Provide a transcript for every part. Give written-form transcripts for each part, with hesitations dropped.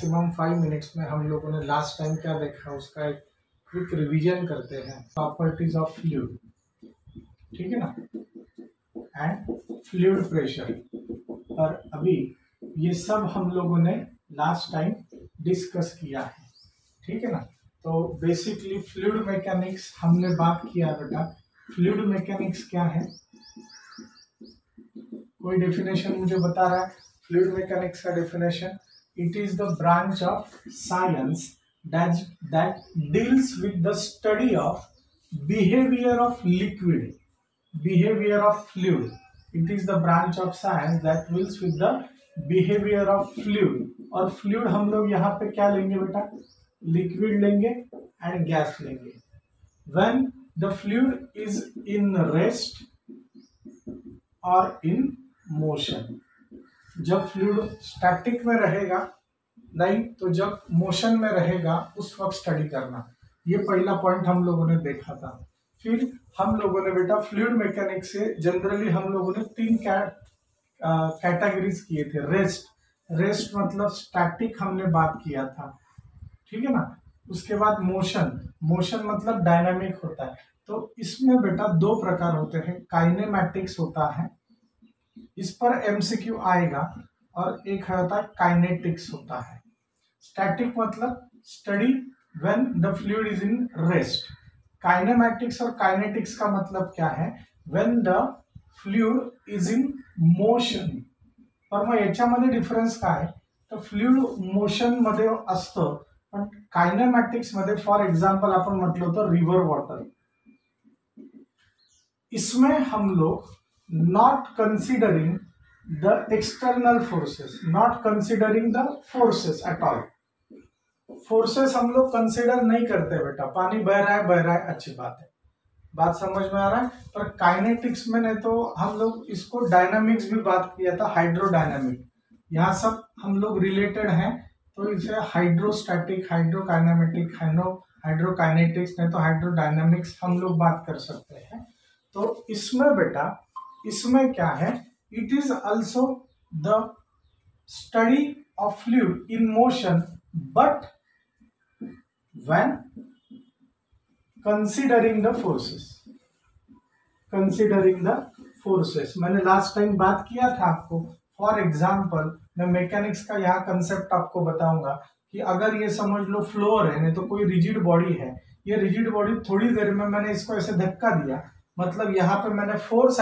Maximum 5 minutes में हम लोगों ने लास्ट टाइम क्या देखा उसका एक क्विक रिवीजन करते हैं। प्रॉपर्टीज ऑफ फ्लूइड, ठीक है ना, एंड फ्लूइड प्रेशर। और अभी ये सब हम लोगों ने लास्ट टाइम डिस्कस किया है, ठीक है ना। तो बेसिकली फ्लूइड मैकेनिक्स हमने बात किया बेटा। फ्लूइड मैकेनिक्स क्या है, कोई डेफिनेशन मुझे बता रहा है? फ्लूइड मैकेनिक्स का definition, it is the branch of science that deals with the study of behavior of liquid, behavior of fluid. It is the branch of science that deals with the behavior of fluid. और fluid हम लोग यहाँ पे क्या लेंगे बेटा, liquid लेंगे and gas लेंगे। When the fluid is in rest or in motion, जब fluid static में रहेगा नहीं तो जब मोशन में रहेगा उस वक्त स्टडी करना, ये पहला पॉइंट हम लोगों ने देखा था। फिर हम लोगों ने बेटा फ्लूइड मैकेनिक्स से जनरली हम लोगों ने 3 कैटेगरीज किए थे। रेस्ट मतलब स्टैटिक हमने बात किया था, ठीक है ना। उसके बाद मोशन मतलब डायनामिक होता है। तो इसमें बेटा 2 प्रकार होते हैं, काइनेमैटिक्स होता है, इस पर MCQ आएगा, और एक होता है काइनेटिक्स होता है। स्टैटिक मतलब study when the fluid is in rest. Kinematics और काइनेटिक्स का मतलब क्या है, when the fluid is in motion. पर मग याच्यामध्ये डिफरन्स काय, तर फ्लूइड मोशन मध्ये असतं, पण काइनेमैटिक्स मध्ये फॉर एग्जांपल आपण म्हटलं होतं रिवर वॉटर। इसमें हम लोग not considering the external forces, not considering the forces at all. Forces हम लोग कंसिडर नहीं करते बेटा। पानी बह रहा है अच्छी बात है, बात समझ में आ रहा है। पर काइनेटिक्स में ने तो हम लोग इसको डायनामिक्स भी बात किया था, हाइड्रोडायनामिक। यहाँ सब हम लोग रिलेटेड हैं, तो इसे हाइड्रोस्टैटिक, हाइड्रोकाइनेमेटिक, हाइड्रोकाइनेटिक्स नहीं तो हाइड्रोडायनामिक्स हम लोग बात कर सकते हैं। तो इसमें बेटा इसमें क्या है, it is also the study of fluid in motion but when considering the forces. मैंने लास्ट टाइम बात किया था आपको, फॉर एग्जाम्पल मैं मैकेनिक्स का यहाँ कंसेप्ट आपको बताऊंगा कि अगर ये समझ लो फ्लोर है नहीं तो कोई रिजिड बॉडी है, ये रिजिड बॉडी थोड़ी देर में मैंने इसको ऐसे धक्का दिया, मतलब यहाँ पे मैंने फोर्स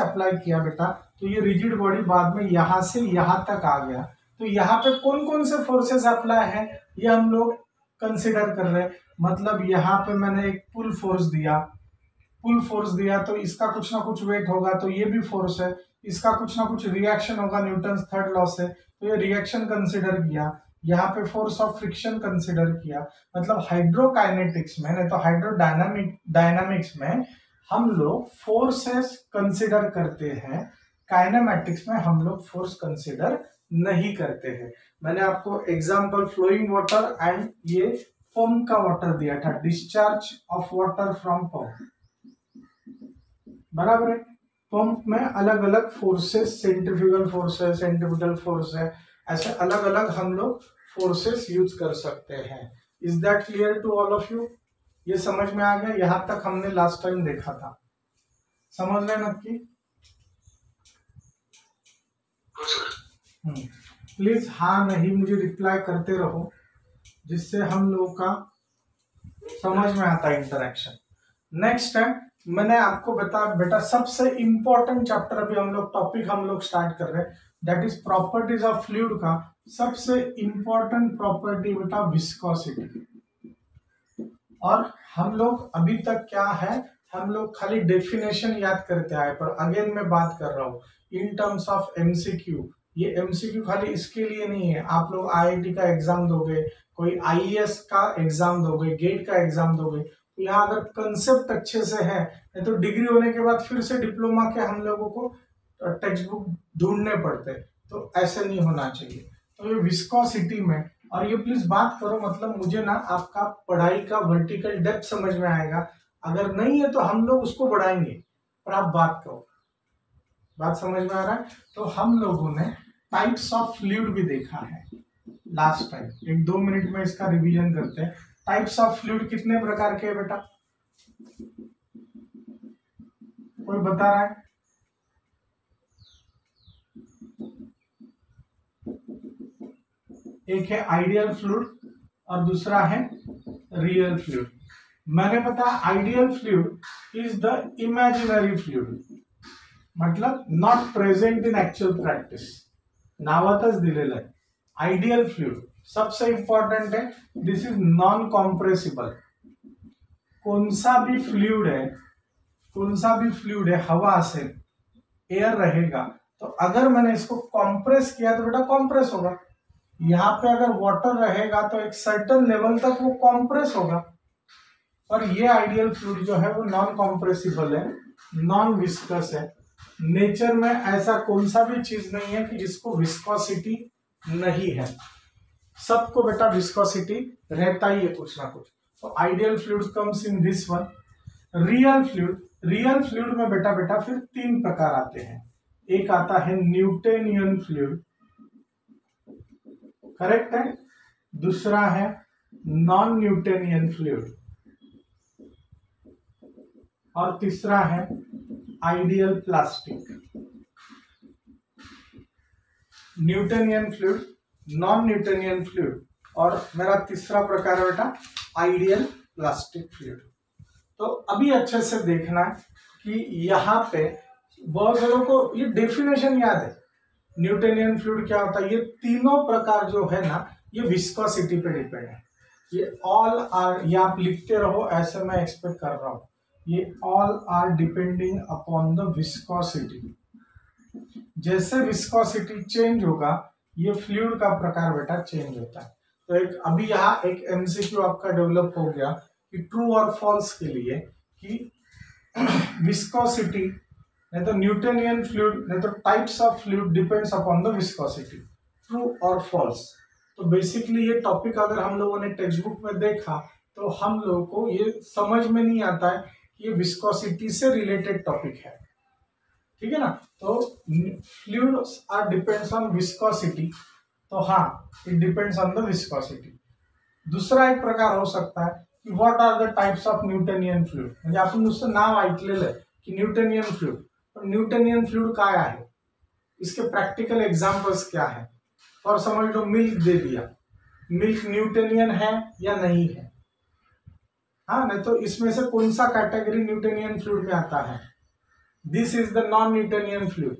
अप्लाई किया बेटा, तो ये रिजिड बॉडी बाद में यहाँ से यहाँ तक आ गया। तो यहाँ पे कौन कौन से फोर्सेस अप्लाई है ये हम लोग कंसिडर कर रहे हैं। मतलब यहाँ पे मैंने एक पुल फोर्स दिया तो इसका कुछ ना कुछ वेट होगा, तो ये भी फोर्स है। इसका कुछ ना कुछ रिएक्शन होगा, न्यूटन 3rd लॉ से, तो ये रिएक्शन कंसिडर किया। यहाँ पे फोर्स ऑफ फ्रिक्शन कंसिडर किया। मतलब हाइड्रोकाइनेटिक्स में नहीं तो हाइड्रोडायनामिक्स में हम लोग फोर्सेस कंसिडर करते हैं, काइनेमैटिक्स में हम लोग फोर्स कंसिडर नहीं करते हैं। मैंने आपको एग्जांपल फ्लोइंग वाटर एंड ये पंप का वाटर दिया था, discharge of water from pump, बराबर है। पंप में अलग अलग फोर्सेस, सेंट्रीफ्यूगल फोर्स है, ऐसे अलग अलग हम लोग फोर्सेस यूज कर सकते हैं। Is that clear to all of you? ये समझ में आ गया? यहाँ तक हमने लास्ट टाइम देखा था, समझ रहे नक्की? प्लीज हाँ नहीं मुझे रिप्लाई करते रहो, जिससे हम लोगों का समझ में आता है इंटरेक्शन। नेक्स्ट टाइम मैंने आपको बताया बेटा सबसे इम्पोर्टेंट चैप्टर अभी हम लोग टॉपिक स्टार्ट कर रहे हैं, that is properties of fluid. का सबसे इम्पोर्टेंट प्रॉपर्टी बेटा विस्कोसिटी। और हम लोग अभी तक क्या है, हम लोग खाली डेफिनेशन याद करते आए, पर अगेन मैं बात कर रहा हूँ इन टर्म्स ऑफ MCQ। ये MCQ खाली इसके लिए नहीं है, आप लोग IIT का एग्जाम दोगे, कोई IAS का एग्जाम दोगे, गेट का एग्जाम दोगे, तो यहाँ अगर कंसेप्ट अच्छे से है नहीं तो डिग्री होने के बाद फिर से डिप्लोमा के हम लोगों को टेक्स्ट बुक ढूंढने पड़ते, तो ऐसे नहीं होना चाहिए। तो ये विस्कोसिटी में, और ये प्लीज बात करो, मतलब मुझे ना आपका पढ़ाई का वर्टिकल डेप्थ समझ में आएगा। अगर नहीं है तो हम लोग उसको बढ़ाएंगे, पर आप बात करो, बात समझ में आ रहा है। तो हम लोगों ने टाइप्स ऑफ फ्लूइड भी देखा है, लास्ट टाइम एक 2 मिनट में इसका रिवीजन करते हैं। टाइप्स ऑफ फ्लूइड कितने प्रकार के हैं बेटा, कोई बता रहा है? एक है आइडियल फ्लूइड और दूसरा है रियल फ्लूइड। मैंने बताया ideal fluid is the imaginary fluid, मतलब not present in actual practice, नावातच दिलेलं आहे आइडियल फ्लूइड। सबसे इम्पॉर्टेंट है दिस इज नॉन कॉम्प्रेसिबल। कौन सा भी फ्लूइड है हवा से एयर रहेगा, तो अगर मैंने इसको कॉम्प्रेस किया तो बेटा कॉम्प्रेस होगा। यहाँ पे अगर वाटर रहेगा तो एक सर्टन लेवल तक वो कॉम्प्रेस होगा। और ये आइडियल फ्लूइड जो है वो नॉन कॉम्प्रेसिबल है, नॉन विस्कस है। नेचर में ऐसा कौन सा भी चीज नहीं है कि जिसको विस्कोसिटी नहीं है, सबको बेटा विस्कोसिटी रहता ही है कुछ ना कुछ। तो ideal fluid comes in this one. Real fluid में बेटा फिर 3 प्रकार आते हैं। एक आता है न्यूटनियन फ्लूइड, करेक्ट है। दूसरा है नॉन न्यूटनियन फ्लूइड और तीसरा है ideal plastic. Newtonian fluid, non Newtonian fluid और मेरा तीसरा प्रकार है बेटा आइडियल प्लास्टिक फ्लूइड। तो अभी अच्छे से देखना कि यहाँ पे बहुत लोगों को ये डेफिनेशन याद है न्यूटनियन फ्लूइड क्या होता है। ये तीनों प्रकार जो है ना ये विस्कोसिटी पे डिपेंड है। ये ऑल आर, ये आप लिखते रहो ऐसे मैं एक्सपेक्ट कर रहा हूँ, ये all are depending upon the viscosity. जैसे विस्कोसिटी चेंज होगा ये फ्लूइड का प्रकार बेटा चेंज होता है। तो एक अभी यहाँ एक एमसीक्यू आपका डेवलप हो गया कि ट्रू और फॉल्स के लिए कि विस्कोसिटी नहीं तो न्यूटनियन फ्लूइड नहीं तो types of fluid depends upon the viscosity, true और फॉल्स। तो बेसिकली ये टॉपिक अगर हम लोगों ने टेक्स्ट बुक में देखा तो हम लोगों को ये समझ में नहीं आता है, ये विस्कोसिटी से रिलेटेड टॉपिक है, ठीक है ना। तो fluids are depends on viscosity, तो हाँ it depends on the viscosity. दूसरा एक प्रकार हो सकता है की what are the types of Newtonian fluid, म्हणजे आपण नुसतं नाव ऐकलेलं आहे की न्यूटनियन फ्लूइड, पण न्यूटनियन फ्लूइड काय आहे, इसके प्रैक्टिकल एग्जाम्पल्स क्या है। और समझ लो मिल्क दे दिया, मिल्क न्यूटनियन है या नहीं है, हाँ नहीं तो इसमें से कौन सा कैटेगरी न्यूटनियन फ्लूइड में आता है। This is the non Newtonian fluid.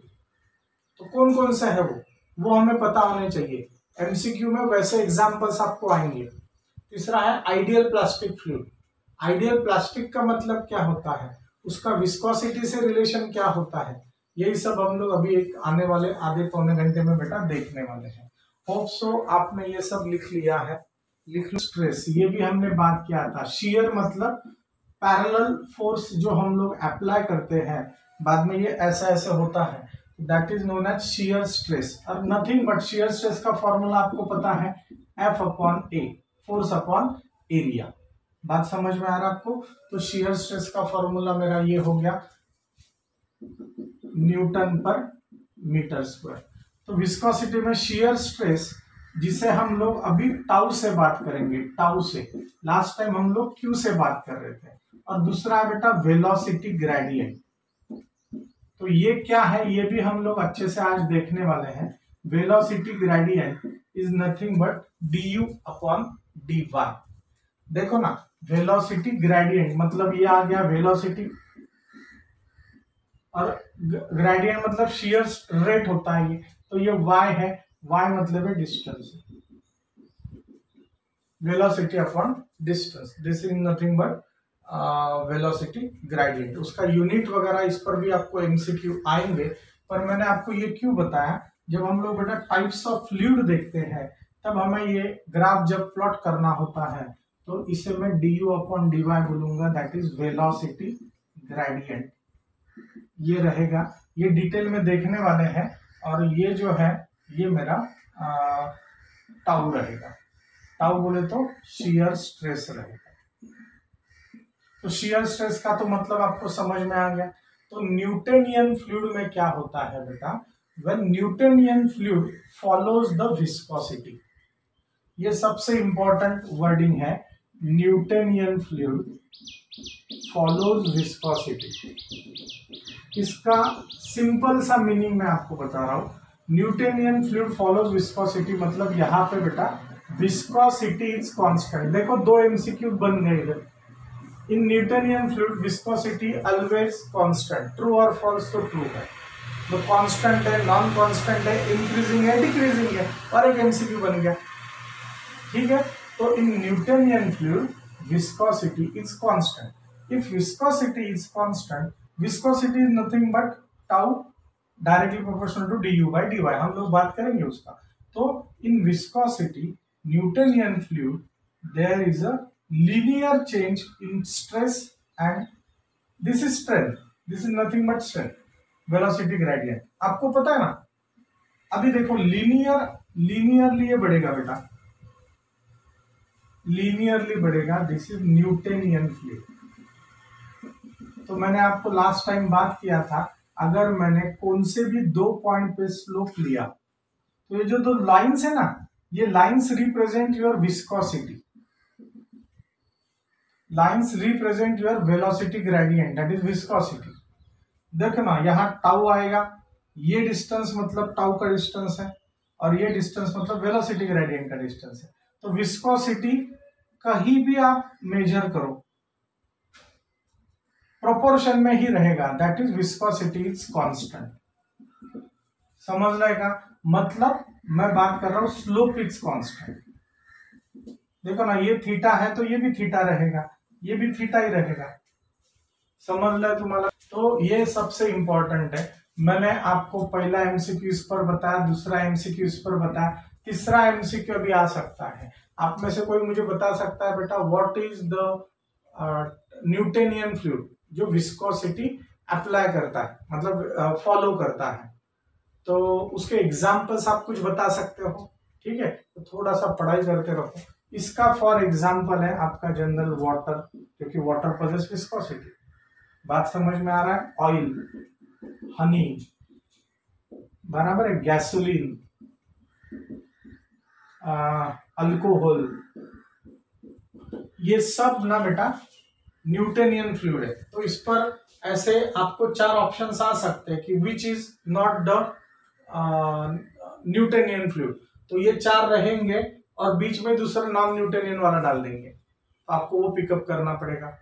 तो कौन कौन सा है वो हमें पता होने चाहिए, एमसीक्यू में वैसे एग्जांपल्स आपको आएंगे। तीसरा है ideal plastic fluid. Ideal plastic का मतलब क्या होता है, उसका विस्कोसिटी से रिलेशन क्या होता है, यही सब हम लोग अभी एक आने वाले आधे पौने घंटे में बेटा देखने वाले हैं। होप सो आपने ये सब लिख लिया है। स्ट्रेस ये भी हमने बात किया था, शीयर मतलब पैरेलल फोर्स जो हम लोग अप्लाई करते हैं बाद में ये ऐसा ऐसा होता है, that is known as shear stress. और नथिंग बट शीयर स्ट्रेस का फॉर्मूला आपको पता है F/A, फोर्स अपॉन एरिया। बात समझ में आ रहा आपको। तो शीयर स्ट्रेस का फॉर्मूला मेरा ये हो गया Nm/m²। तो विस्कोसिटी में शीयर स्ट्रेस जिसे हम लोग अभी टाउ से बात करेंगे, टाउ से लास्ट टाइम हम लोग क्यू से बात कर रहे थे। और दूसरा है बेटा वेलोसिटी ग्रेडियंट। तो ये क्या है ये भी हम लोग अच्छे से आज देखने वाले हैं। Velocity gradient is nothing but du/dy। देखो ना वेलोसिटी ग्रेडियंट मतलब ये आ गया वेलोसिटी, और ग्रेडियंट मतलब शीयर रेट होता है ये। तो ये y है, y मतलब है distance, velocity upon distance. This is nothing but velocity gradient. उसका यूनिट वगैरह इस पर भी आपको एमसीक्यू आएंगे। पर मैंने आपको ये क्यों बताया, जब हम लोग बेटा टाइप्स ऑफ फ्लूइड देखते हैं तब हमें ये ग्राफ जब प्लॉट करना होता है तो इसे मैं du/dy बोलूंगा, दैट इज वेलोसिटी ग्रेडियंट। ये रहेगा, ये डिटेल में देखने वाले हैं। और ये जो है ये मेरा टाउ रहेगा, टाउ बोले तो शीयर स्ट्रेस रहेगा। तो शीयर स्ट्रेस का तो मतलब आपको समझ में आ गया। तो न्यूटनियन फ्लूइड में क्या होता है बेटा, when Newtonian fluid follows the viscosity. ये सबसे इंपॉर्टेंट वर्डिंग है। न्यूटनियन फ्लूइड फॉलोज विस्कोसिटी, इसका सिंपल सा मीनिंग मैं आपको बता रहा हूँ। न्यूटनियन फ्लूइड फॉलोज विस्कोसिटी मतलब यहाँ पे बेटा विस्कोसिटी इज कांस्टेंट। देखो दो एमसीक्यू बन गए इधर। In Newtonian fluid viscosity always constant, true और फॉल्स तो ट्रू है, तो कांस्टेंट है, नॉन कांस्टेंट है, इंक्रीजिंग है, डिक्रीजिंग है, और एक एमसीक्यू बन गया। ठीक है, तो in Newtonian fluid viscosity is constant. If viscosity is constant, viscosity is nothing but tau directly proportional to du by dy. हम लोग बात करेंगे उसका। तो in viscosity, Newtonian fluid, there is a linear change in stress and this is strength. This is nothing but strength. Velocity gradient. आपको पता है ना? अभी देखो linearly बढ़ेगा बेटा, लीनियरली बढ़ेगा। This is Newtonian fluid. तो मैंने आपको लास्ट टाइम बात किया था, अगर मैंने कौन से भी दो पॉइंट पे स्लोप लिया तो ये जो दो लाइंस है ना, ये lines represent your viscosity, lines represent your velocity gradient, that is viscosity. देखो ना, यहाँ टाउ आएगा, ये डिस्टेंस मतलब टाउ का डिस्टेंस है और ये डिस्टेंस मतलब वेलोसिटी ग्रेडियंट का डिस्टेंस है। तो विस्कोसिटी कहीं भी आप मेजर करो प्रोपोर्शन में ही रहेगा, that is viscosity is constant. समझ लेगा? मतलब मैं बात कर रहा हूं स्लोप इज कांस्टेंट। देखो ना, ये थीटा है तो ये भी थीटा रहेगा, ये भी थीटा ही रहेगा। समझ ले तुम्हारा? तो ये सबसे इंपॉर्टेंट है। मैंने आपको पहला एमसीक्यू इस पर बताया, दूसरा एमसीक्यू इस पर बताया, तीसरा एमसीक्यू अभी आ सकता है। आप में से कोई मुझे बता सकता है बेटा what is the Newtonian fluid जो विस्कोसिटी अप्लाई करता है, मतलब फॉलो करता है, तो उसके एग्जांपल्स आप कुछ बता सकते हो। ठीक है, तो थोड़ा सा पढ़ाई करते रहो। इसका फॉर एग्जांपल है आपका जनरल वाटर, क्योंकि वाटर पजेस विस्कोसिटी। बात समझ में आ रहा है? ऑयल, हनी, बराबर है, गैसोलीन, अल्कोहल, ये सब ना बेटा न्यूटनियन फ्लूइड है। तो इस पर ऐसे आपको चार ऑप्शंस आ सकते हैं कि which is not the Newtonian fluid, तो ये चार रहेंगे और बीच में दूसरा नॉन न्यूटनियन वाला डाल देंगे, तो आपको वो पिकअप करना पड़ेगा।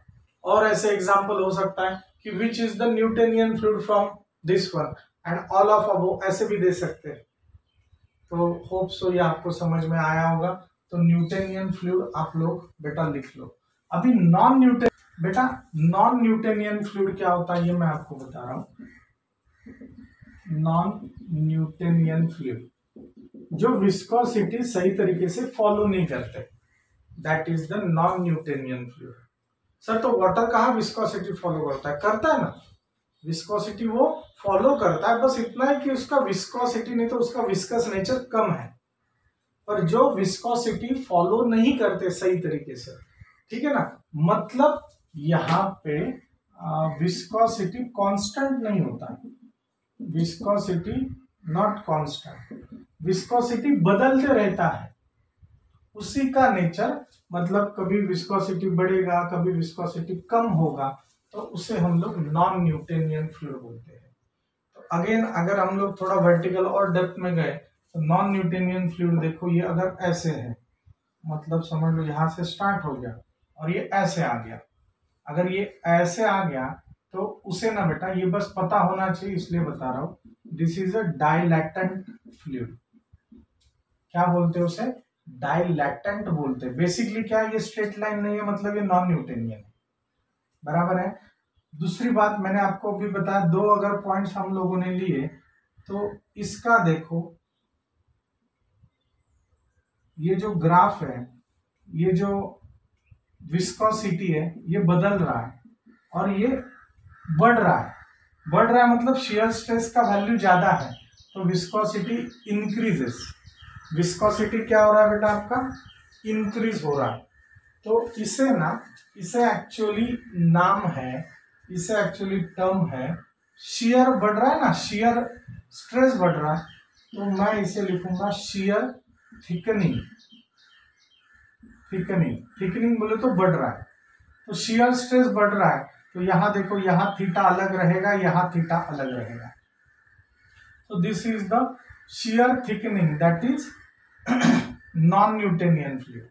और ऐसे एग्जांपल हो सकता है कि which is the Newtonian fluid from this one and all of above, ऐसे भी दे सकते हैं। तो होप सो ये आपको समझ में आया होगा। तो न्यूटनियन फ्लूइड आप लोग बेटा लिख लो। अभी नॉन न्यूटनियन फ्लूइड क्या होता है ये मैं आपको बता रहा हूं। नॉन न्यूटनियन फ्लूइड जो विस्कोसिटी सही तरीके से फॉलो नहीं करते, that is the non Newtonian fluid. Sir तो वाटर कहाँ विस्कोसिटी फॉलो करता है? करता है ना, विस्कोसिटी वो फॉलो करता है, बस इतना है कि उसका विस्कोसिटी नहीं तो उसका विस्कस नेचर कम है। पर जो विस्कोसिटी फॉलो नहीं करते सही तरीके से, ठीक है ना, मतलब यहाँ पे विस्कोसिटी कांस्टेंट नहीं होता है, विस्कोसिटी नॉट कांस्टेंट, विस्कोसिटी बदलते रहता है, उसी का नेचर, मतलब कभी विस्कोसिटी बढ़ेगा कभी विस्कोसिटी कम होगा, तो उसे हम लोग नॉन न्यूटनियन फ्लूइड बोलते हैं। तो अगेन अगर हम लोग थोड़ा वर्टिकल और डेप्थ में गए तो नॉन न्यूटनियन फ्लूइड देखो, ये अगर ऐसे है मतलब समझ लो यहाँ से स्टार्ट हो गया और ये ऐसे आ गया। अगर ये ऐसे आ गया तो उसे ना बेटा ये बस पता होना चाहिए, इसलिए बता रहा हूँ, this is a dilatant fluid. क्या बोलते हैं उसे? डायलैटेंट बोलते हैं। बेसिकली क्या है, ये स्ट्रेट लाइन नहीं है, मतलब ये नॉन न्यूटनियन है, बराबर है। दूसरी बात मैंने आपको भी बताया, दो अगर पॉइंट्स हम लोगों ने लिए तो इसका देखो ये जो ग्राफ है, ये जो विस्कोसिटी है ये बदल रहा है और ये बढ़ रहा है, बढ़ रहा है मतलब शियर स्ट्रेस का वैल्यू ज़्यादा है, तो विस्कोसिटी इंक्रीजेस। विस्कोसिटी क्या हो रहा है बेटा आपका? इंक्रीज हो रहा है। तो इसे ना, इसे एक्चुअली नाम है, इसे एक्चुअली टर्म है, शियर बढ़ रहा है ना, शियर स्ट्रेस बढ़ रहा है, तो मैं इसे लिखूंगा शियर थिकनिंग। थिकनिंग बोले तो बढ़ रहा है, तो शियर स्ट्रेस बढ़ रहा है। तो यहाँ देखो, यहाँ थीटा अलग रहेगा, यहाँ थीटा अलग रहेगा। तो this is the shear thickening, that is non Newtonian fluid,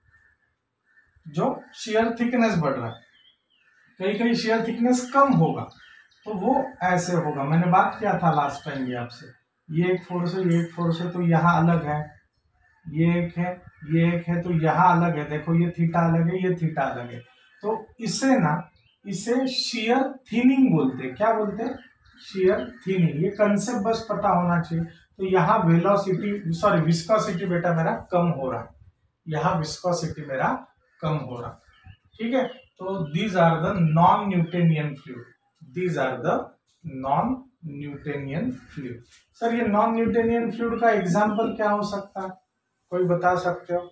जो shear थिकनेस बढ़ रहा है। कहीं कहीं shear थिकनेस कम होगा तो वो ऐसे होगा। मैंने बात किया था लास्ट टाइम ये आपसे, ये एक फोर्स है, ये एक फोर्स है, तो यहाँ अलग है, ये एक है, ये एक है, तो यहाँ अलग है। देखो ये थीटा अलग है, ये थीटा अलग है। तो इसे ना, इसे shear थिनिंग बोलते हैं। क्या बोलते हैं? shear thinning. ये कंसेप्ट बस पता होना चाहिए। तो यहाँ वेलोसिटी, सॉरी विस्कोसिटी बेटा मेरा कम हो रहा है, यहाँ विस्कोसिटी मेरा कम हो रहा है, ठीक है। तो these are the non Newtonian fluid, these are the non Newtonian fluid. Sir ये नॉन न्यूटनियन फ्लूइड का एग्जाम्पल क्या हो सकता है? कोई बता सकते हो?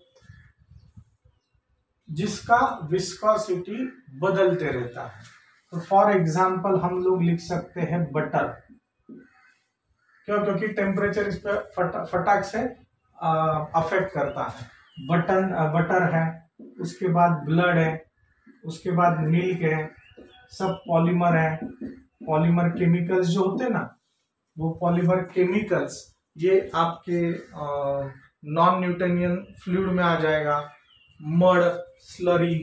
जिसका विस्कोसिटी बदलते रहता है। तो फॉर एग्जाम्पल हम लोग लिख सकते हैं बटर। क्यों? क्योंकि टेम्परेचर इस पर फटाक से अफेक्ट करता है। बटर है, उसके बाद ब्लड है, उसके बाद मिल्क है, सब पॉलीमर है। पॉलीमर केमिकल्स जो होते हैं ना, वो पॉलीमर केमिकल्स ये आपके नॉन न्यूटनियन फ्लूइड में आ जाएगा। मड स्लरी,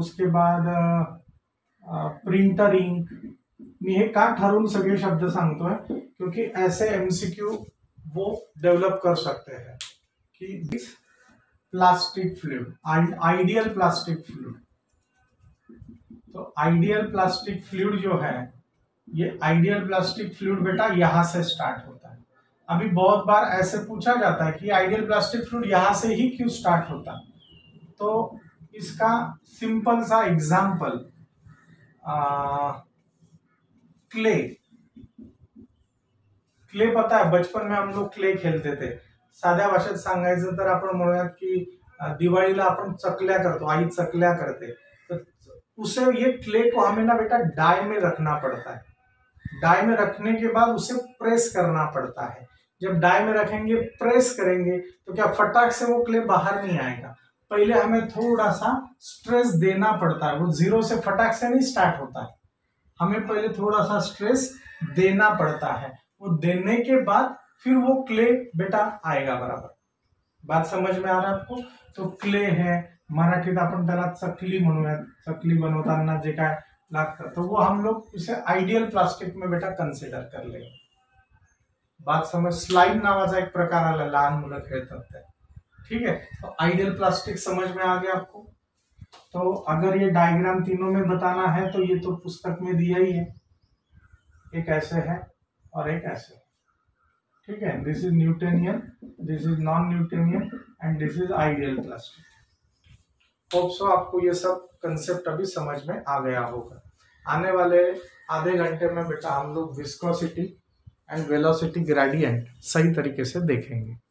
उसके बाद प्रिंटर इंक। मी हे का ठरवून सगळे शब्द सांगतोय क्योंकि ऐसे MCQ वो डेवलप कर सकते हैं कि plastic fluid, ideal plastic fluid. तो आइडियल प्लास्टिक फ्लूइड जो है, ये आइडियल प्लास्टिक फ्लूइड बेटा यहाँ से स्टार्ट होता है। अभी बहुत बार ऐसे पूछा जाता है कि आइडियल प्लास्टिक फ्लूइड यहाँ से ही क्यों स्टार्ट होता है? तो इसका सिंपल सा एग्जाम्पल क्ले। पता है बचपन में हम लोग क्ले खेलते थे। साध्या भाषेत सांगायचं तर आपण म्हणूयात की दिवाळीला आपण चकल्या करतो, आई चकल्या करते। तो उसे ये क्ले को हमें ना बेटा डाई में रखना पड़ता है। डाई में रखने के बाद उसे प्रेस करना पड़ता है। जब डाई में रखेंगे, प्रेस करेंगे, तो क्या फटाक से वो क्ले बाहर नहीं आएगा? पहले हमें थोड़ा सा स्ट्रेस देना पड़ता है। वो जीरो से फटाक से नहीं स्टार्ट होता है, हमें पहले थोड़ा सा स्ट्रेस देना पड़ता है। वो देने के बाद फिर वो क्ले बेटा आएगा बराबर। बात समझ में आ रहा है आपको? तो क्ले है, मराठीत आपण त्याला चकली म्हणूयात, चकली बनवताना जे काय लागतं, तो वो हम लोग इसे आइडियल प्लास्टिक में बेटा कंसिडर कर लेंगे। बात समझ? स्लाइम नावाचा एक प्रकार आला, लहान मुलं खेळतात ते, ठीक है। तो आइडियल प्लास्टिक समझ में आ गया आपको। तो अगर ये डायग्राम तीनों में बताना है तो ये तो पुस्तक में दिया ही है, एक ऐसे है और एक ऐसे है, ठीक है। This is Newtonian, this is non Newtonian and this is ideal plastic. Hope so आपको ये सब कंसेप्ट अभी समझ में आ गया होगा। आने वाले आधे घंटे में बेटा हम लोग विस्कोसिटी एंड वेलोसिटी ग्रेडियंट सही तरीके से देखेंगे।